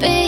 be.